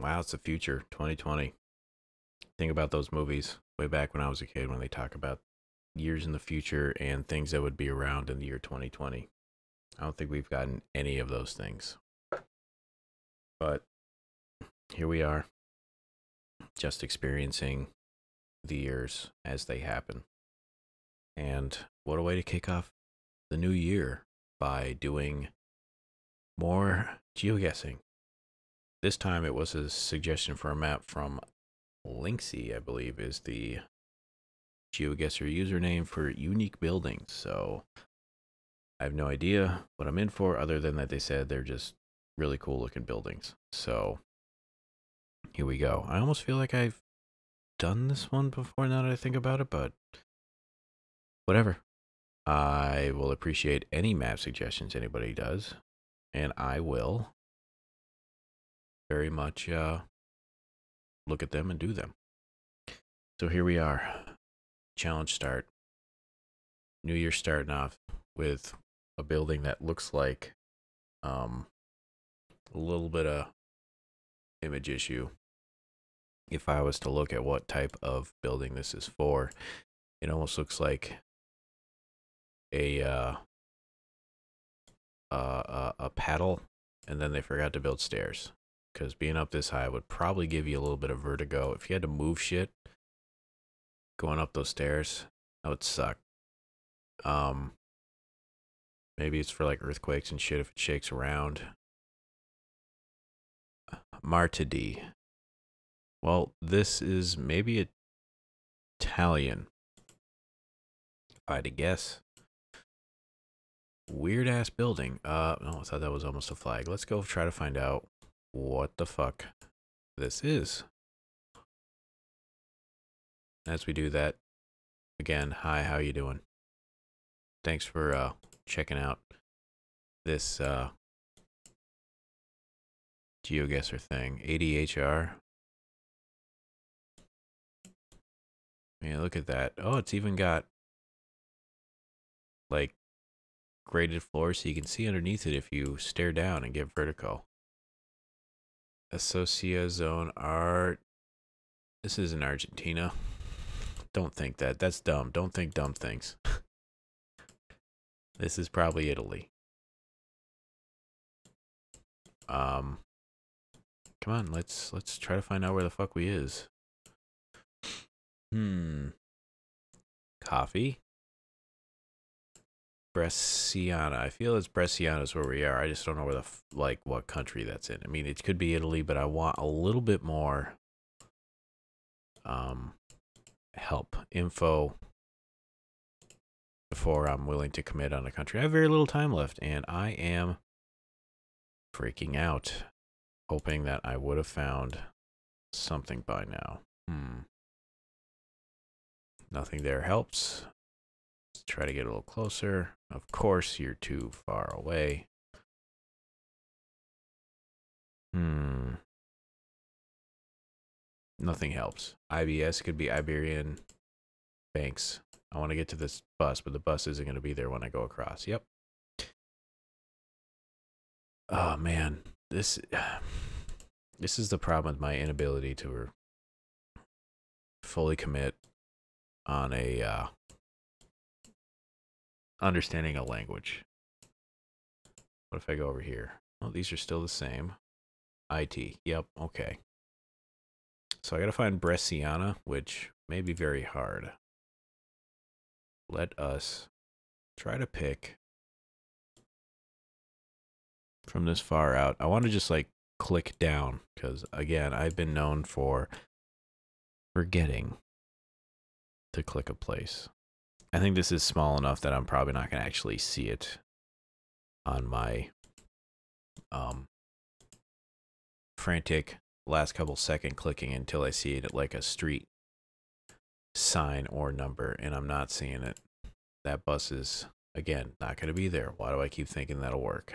Wow, it's the future, 2020. Think about those movies way back when I was a kid, when they talk about years in the future and things that would be around in the year 2020. I don't think we've gotten any of those things. But here we are, just experiencing the years as they happen. And what a way to kick off the new year by doing more geoguessing. This time it was a suggestion for a map from Linksy, I believe, is the GeoGuessr username for Unique Buildings. So I have no idea what I'm in for, other than that they said they're just really cool looking buildings. So here we go. I almost feel like I've done this one before, now that I think about it, but whatever. I will appreciate any map suggestions anybody does, and I will very much look at them and do them. So here we are. Challenge start. New Year starting off with a building that looks like a little bit of image issue. If I was to look at what type of building this is for, it almost looks like a paddle, and then they forgot to build stairs. Because being up this high would probably give you a little bit of vertigo. If you had to move shit going up those stairs, that would suck. Maybe it's for like earthquakes and shit if it shakes around. Martidi. Well, this is maybe Italian, if I had to guess. Weird ass building. No, I thought that was almost a flag. Let's go try to find out what the fuck this is. As we do that, again, hi, how you doing? Thanks for checking out this GeoGuessr thing. ADHR. Yeah, look at that. Oh, it's even got like graded floor, so you can see underneath it if you stare down and get vertical. Associazone Art. This is in Argentina. Don't think that. That's dumb. Don't think dumb things. This is probably Italy. Come on, let's try to find out where the fuck we is. Coffee. Bresciana. I feel it's Bresciana is where we are. I just don't know where the like what country that's in. I mean, it could be Italy, but I want a little bit more help, info, before I'm willing to commit on a country. I have very little time left, and I am freaking out, hoping that I would have found something by now. Nothing there helps. Let's try to get a little closer. Of course, you're too far away. Nothing helps. IBS could be Iberian Banks. I want to get to this bus, but the bus isn't going to be there when I go across. Yep. Oh, man. This is the problem with my inability to fully commit on a understanding a language. What if I go over here? Well, these are still the same. IT. Yep. Okay. So I gotta find Bresciana, which may be very hard. Let us try to pick from this far out. I want to just like click down, because again, I've been known for forgetting to click a place. I think this is small enough that I'm probably not gonna actually see it on my frantic last couple second clicking until I see it at like a street sign or number, and I'm not seeing it. That bus is, again, not going to be there. Why do I keep thinking that'll work?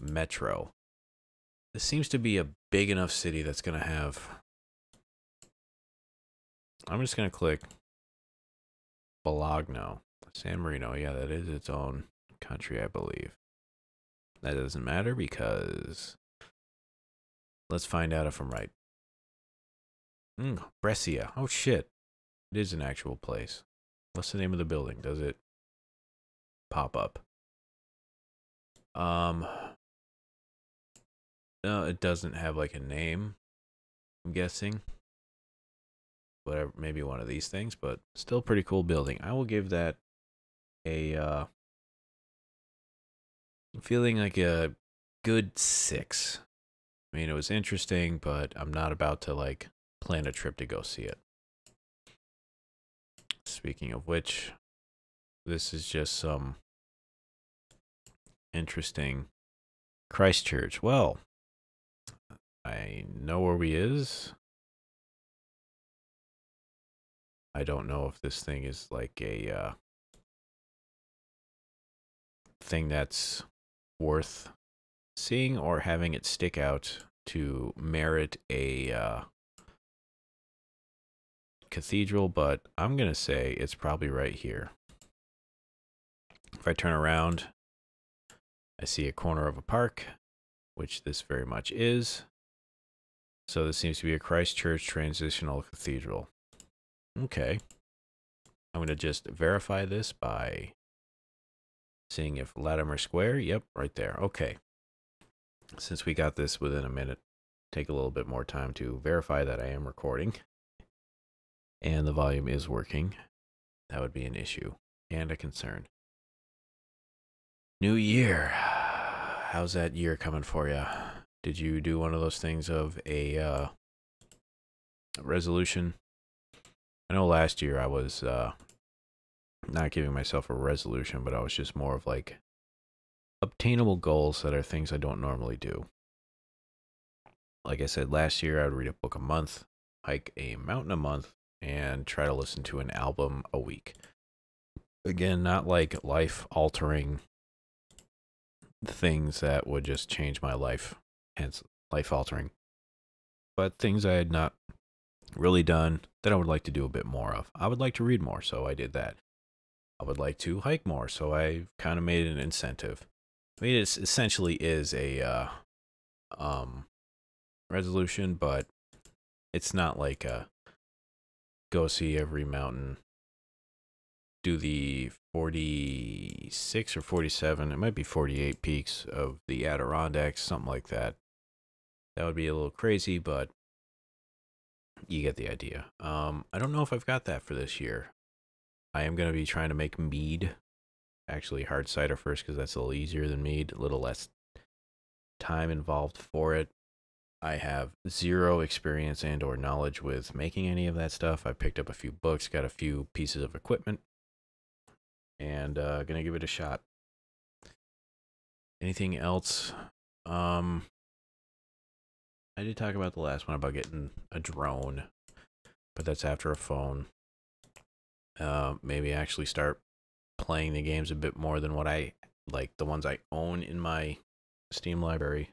Metro. This seems to be a big enough city that's going to have... I'm just going to click Bologna. San Marino. Yeah, that is its own country, I believe. That doesn't matter because... Let's find out if I'm right. Brescia. Oh, shit. It is an actual place. What's the name of the building? Does it pop up? No, it doesn't have, like, a name, I'm guessing. Whatever, maybe one of these things, but still pretty cool building. I will give that a, I'm feeling like a good 6. I mean, it was interesting, but I'm not about to, like, plan a trip to go see it. Speaking of which, this is just some interesting Christchurch. Well, I know where we is. I don't know if this thing is like a thing that's worth seeing or having it stick out to merit a cathedral, but I'm gonna say it's probably right here. If I turn around, I see a corner of a park, which this very much is. So this seems to be a Christchurch Transitional Cathedral. Okay. I'm gonna just verify this by seeing if Latimer Square, yep, right there. Okay. Since we got this within a minute, take a little bit more time to verify that I am recording. And the volume is working. That would be an issue and a concern. New year. How's that year coming for you? Did you do one of those things of a resolution? I know last year I was not giving myself a resolution, but I was just more of like obtainable goals that are things I don't normally do. Like I said, last year I would read a book a month, hike a mountain a month, and try to listen to an album a week. Again, not like life-altering things that would just change my life, hence life-altering, but things I had not really done that I would like to do a bit more of. I would like to read more, so I did that. I would like to hike more, so I kind of made an incentive. I mean, it essentially is a resolution, but it's not like a go see every mountain, do the 46 or 47, it might be 48 peaks of the Adirondacks, something like that. That would be a little crazy, but you get the idea. I don't know if I've got that for this year. I am going to be trying to make mead, actually hard cider first, because that's a little easier than mead, a little less time involved for it. I have zero experience and or knowledge with making any of that stuff. I picked up a few books, got a few pieces of equipment, and gonna give it a shot. Anything else? I did talk about the last one about getting a drone, but that's after a phone. Maybe actually start playing the games a bit more than what I like, the ones I own in my Steam library.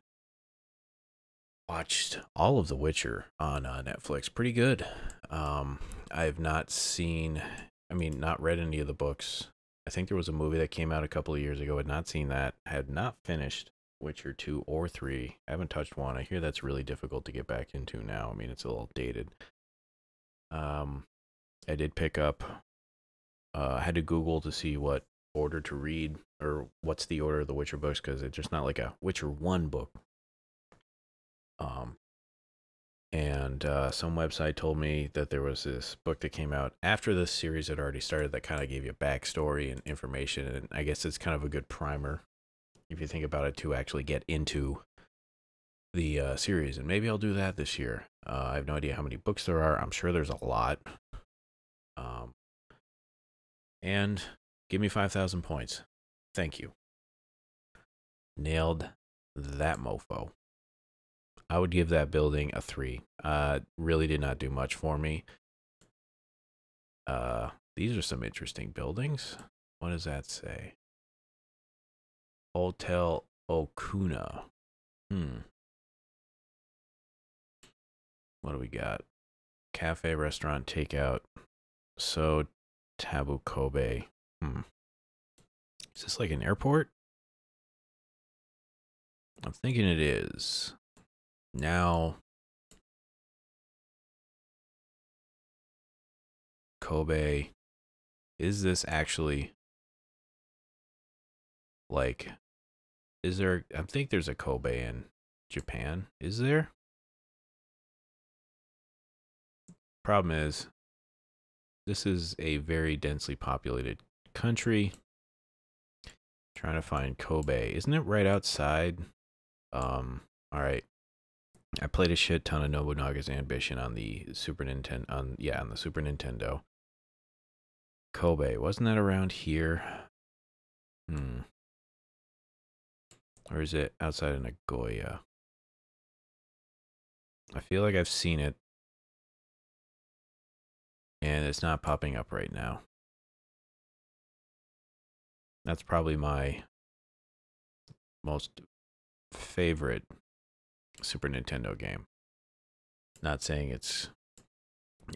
Watched all of The Witcher on Netflix. Pretty good. I've not seen, I mean, not read any of the books. I think there was a movie that came out a couple of years ago. Had not seen that. Had not finished Witcher 2 or 3. I haven't touched 1. I hear that's really difficult to get back into now. I mean, it's a little dated. I did pick up, I had to Google to see what order to read or what's the order of the Witcher books, because it's just not like a Witcher 1 book. And some website told me that there was this book that came out after this series had already started that kind of gave you a backstory and information, and I guess it's kind of a good primer, if you think about it, to actually get into the series, and maybe I'll do that this year. I have no idea how many books there are. I'm sure there's a lot. And give me 5,000 points. Thank you. Nailed that mofo. I would give that building a 3. Really did not do much for me. These are some interesting buildings. What does that say? Hotel Okuna. What do we got? Cafe, restaurant, takeout. So Tabu Kobe. Is this like an airport? I'm thinking it is. Now, Kobe, is this actually, like, is there, I think there's a Kobe in Japan. Is there? Problem is, this is a very densely populated country. I'm trying to find Kobe. Isn't it right outside? All right. I played a shit ton of Nobunaga's Ambition on the Super Nintendo. On the Super Nintendo. Kobe, wasn't that around here? Or is it outside of Nagoya? I feel like I've seen it. And it's not popping up right now. That's probably my most favorite Super Nintendo game. Not saying it's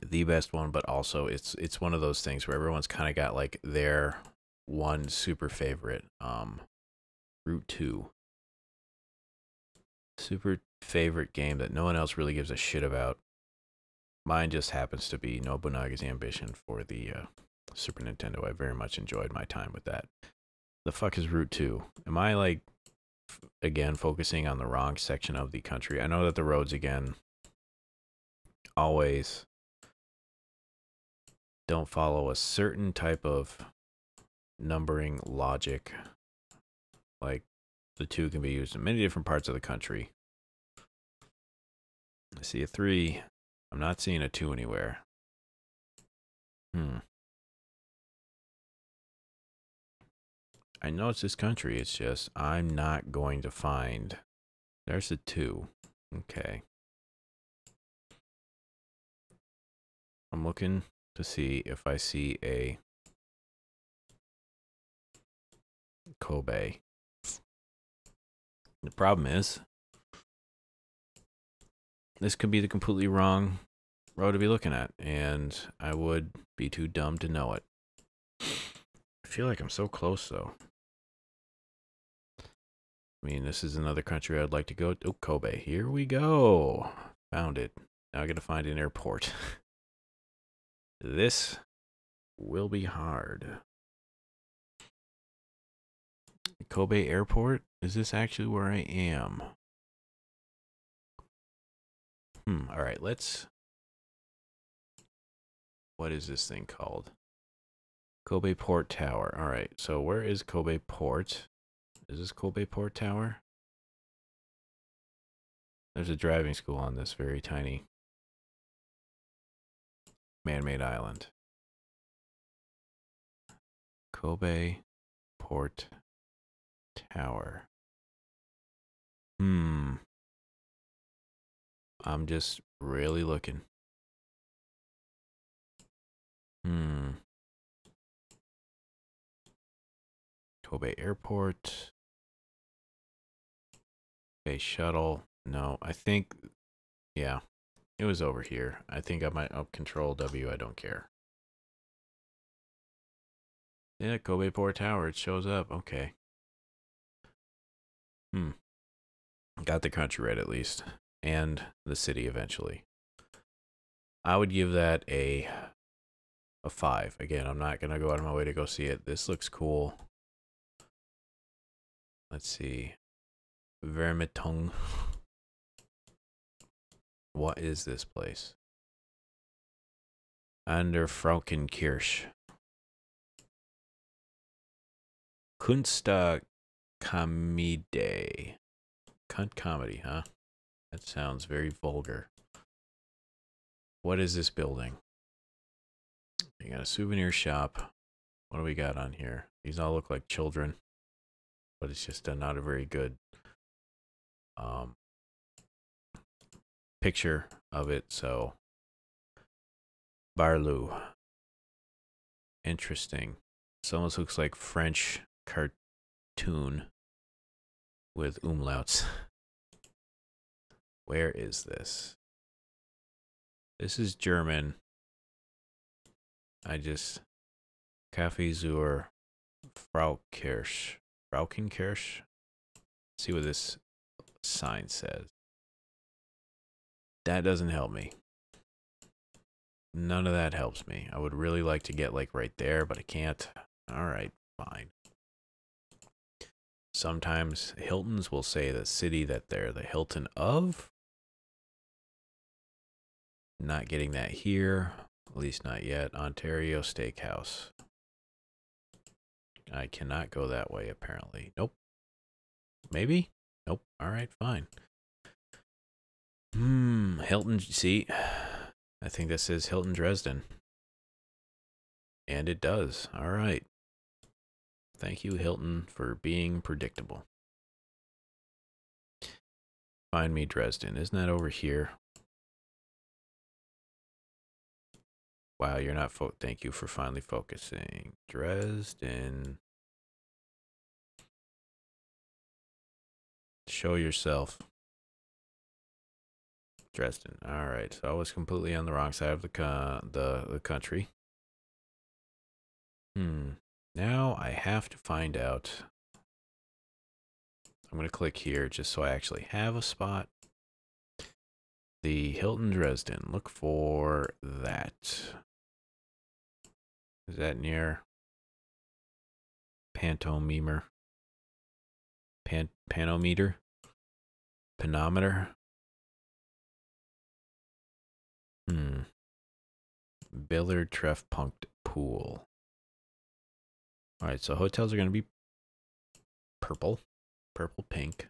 the best one, but also it's one of those things where everyone's kind of got like their one super favorite. Route 2. Super favorite game that no one else really gives a shit about. Mine just happens to be Nobunaga's Ambition for the Super Nintendo. I very much enjoyed my time with that. The fuck is Route 2? Am I, like, again, focusing on the wrong section of the country? I know that the roads, again, always don't follow a certain type of numbering logic. Like, the 2 can be used in many different parts of the country. I see a 3. I'm not seeing a 2 anywhere. I know it's this country. It's just I'm not going to find. There's a 2. Okay. I'm looking to see if I see a Kobe. The problem is, this could be the completely wrong road to be looking at, and I would be too dumb to know it. I feel like I'm so close, though. I mean, this is another country I'd like to go to. Oh, Kobe. Here we go. Found it. Now I gotta find an airport. This will be hard. Kobe Airport? Is this actually where I am? All right, let's... What is this thing called? Kobe Port Tower. All right, so where is Kobe Port? Is this Kobe Port Tower? There's a driving school on this very tiny man-made island. Kobe Port Tower. I'm just really looking. Kobe Airport. Bay Shuttle. No, I think, yeah, it was over here. I think I might up control W. I don't care. Yeah, Kobe Port Tower. It shows up. Okay. Got the country right at least. And the city eventually. I would give that a 5. Again, I'm not going to go out of my way to go see it. This looks cool. Let's see. Vermetung. What is this place? Under Frauenkirche. Kunstkamide. Cunt comedy, huh? That sounds very vulgar. What is this building? You got a souvenir shop. What do we got on here? These all look like children, but it's just not a very good picture of it. So, Barlu. Interesting. This almost looks like French cartoon with umlauts. Where is this? This is German. I just... Kaffee zur Frauenkirche. Frauenkirche? See what this sign says. That doesn't help me. None of that helps me. I would really like to get like right there, but I can't. All right, fine. Sometimes Hiltons will say the city that they're the Hilton of. Not getting that here, at least not yet. Ontario Steakhouse. I cannot go that way, apparently. Nope. Maybe? Nope. All right, fine. Hilton, see? I think this is Hilton Dresden. And it does. All right. Thank you, Hilton, for being predictable. Find me Dresden. Isn't that over here? Wow, you're not thank you for finally focusing. Dresden. Show yourself. Dresden. All right. So I was completely on the wrong side of the country. Now I have to find out. I'm going to click here just so I actually have a spot. The Hilton Dresden. Look for that. Is that near Pantomimer? Panometer? Panometer? Billardtreffpunkt Pool. All right, so hotels are going to be purple, purple pink.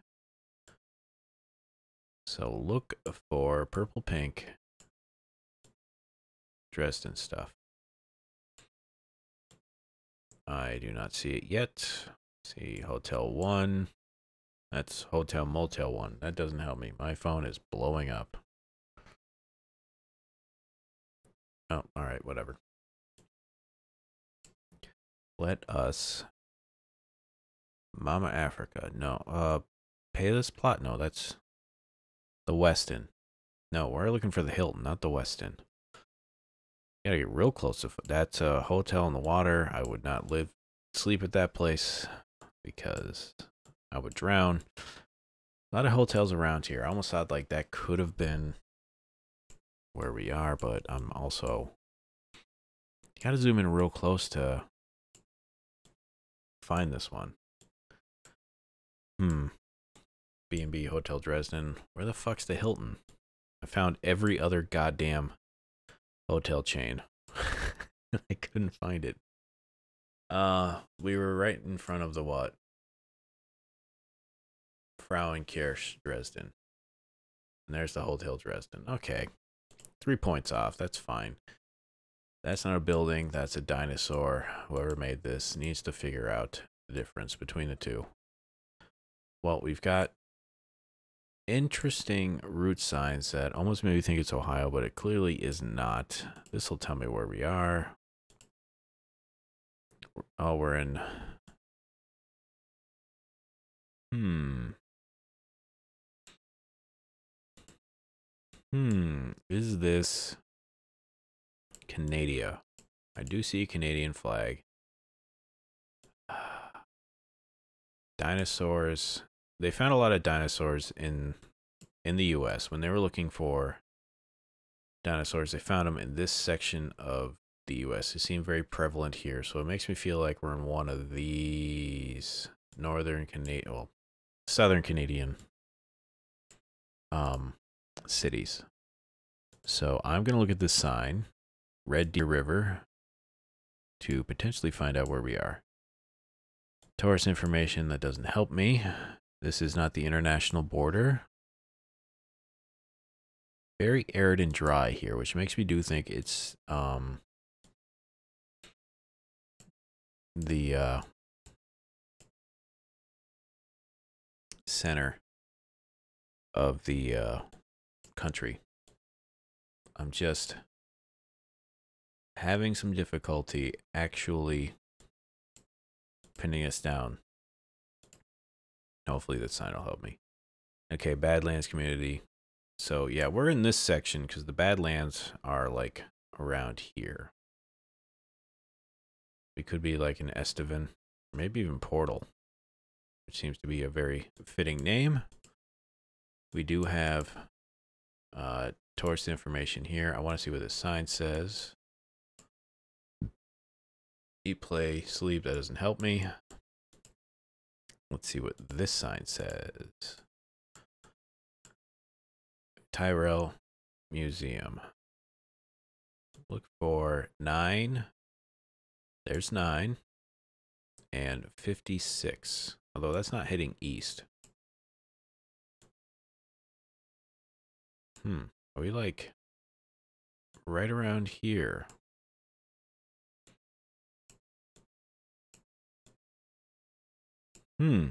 So look for purple pink Dresden stuff. I do not see it yet. See Hotel 1. That's Hotel Motel 1. That doesn't help me. My phone is blowing up. Oh, all right, whatever. Let us. Mama Africa. No. Pay this plot. No, that's the Westin. No, we're looking for the Hilton, not the Westin. Gotta get real close to that's a hotel on the water. I would not sleep at that place because I would drown. A lot of hotels around here. I almost thought like that could have been where we are, but I'm also gotta zoom in real close to find this one. B&B Hotel Dresden. Where the fuck's the Hilton? I found every other goddamn hotel chain. I couldn't find it. We were right in front of the what? Frauenkirche Dresden. And there's the Hotel Dresden. Okay. 3 points off. That's fine. That's not a building, that's a dinosaur. Whoever made this needs to figure out the difference between the two. Well, we've got interesting route signs that almost made me think it's Ohio, but it clearly is not. This will tell me where we are. Oh, we're in... Is this... Canada. I do see a Canadian flag. Dinosaurs. They found a lot of dinosaurs in the US. When they were looking for dinosaurs, they found them in this section of the US. They seem very prevalent here, so it makes me feel like we're in one of these northern Canadian, well, southern Canadian cities. So I'm going to look at this sign. Red Deer River to potentially find out where we are. Tourist information, that doesn't help me. This is not the international border. Very arid and dry here, which makes me do think it's the center of the country. I'm just having some difficulty actually pinning us down. Hopefully that sign will help me. Okay, Badlands community. So yeah, we're in this section because the Badlands are like around here. We could be like in Estevan, maybe even Portal, which seems to be a very fitting name. We do have tourist information here. I want to see what this sign says. Eat, play, sleep. That doesn't help me. Let's see what this sign says. Tyrrell Museum. Look for 9. There's 9. And 56. Although that's not heading east. Are we like right around here? I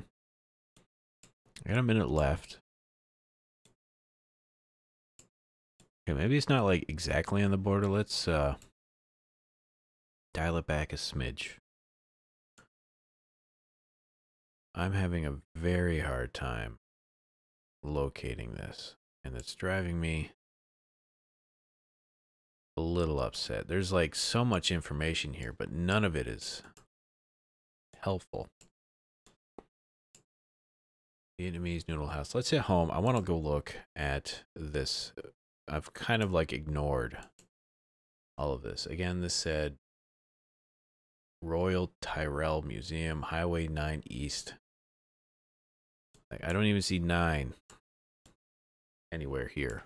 got a minute left. Okay, maybe it's not like exactly on the border. Let's dial it back a smidge. I'm having a very hard time locating this, and it's driving me a little upset. There's like so much information here, but none of it is helpful. Vietnamese Noodle House. Let's hit home. I want to go look at this. I've kind of like ignored all of this. Again, this said Royal Tyrrell Museum, Highway 9 East. Like, I don't even see 9 anywhere here.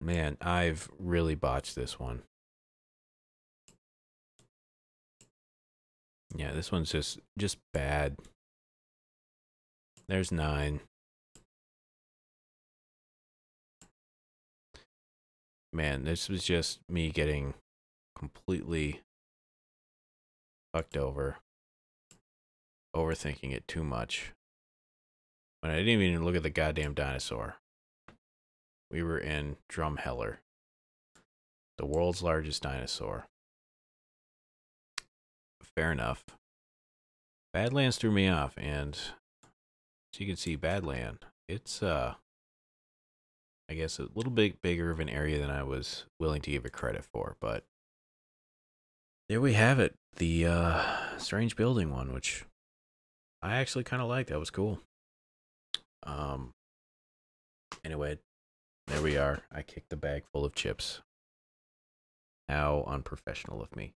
Man, I've really botched this one. Yeah, this one's just bad. There's 9. Man, this was just me getting completely fucked over. Overthinking it too much. When I didn't even look at the goddamn dinosaur. We were in Drumheller. The world's largest dinosaur. Fair enough. Badlands threw me off, and as you can see, Badland, it's I guess a little bit bigger of an area than I was willing to give it credit for, but there we have it. The strange building one, which I actually kinda liked. That was cool. Anyway, there we are. I kicked the bag full of chips. How unprofessional of me.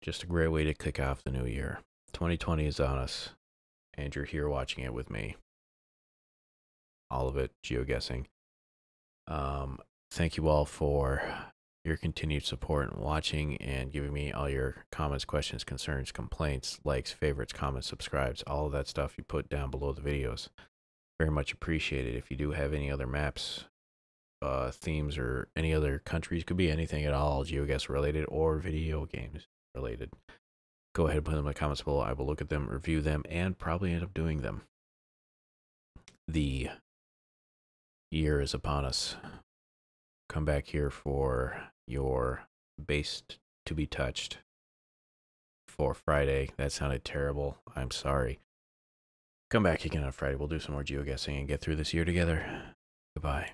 Just a great way to kick off the new year. 2020 is on us, and you're here watching it with me. All of it, geoguessing. Thank you all for your continued support and watching and giving me all your comments, questions, concerns, complaints, likes, favorites, comments, subscribes, all of that stuff you put down below the videos. Very much appreciated. If you do have any other maps, themes, or any other countries, could be anything at all, GeoGuessr related or video games related, go ahead and put them in the comments below. I will look at them, review them, and probably end up doing them. The year is upon us. Come back here for your base to be touched for Friday. That sounded terrible. I'm sorry. Come back again on Friday. We'll do some more geoguessing and get through this year together. Goodbye.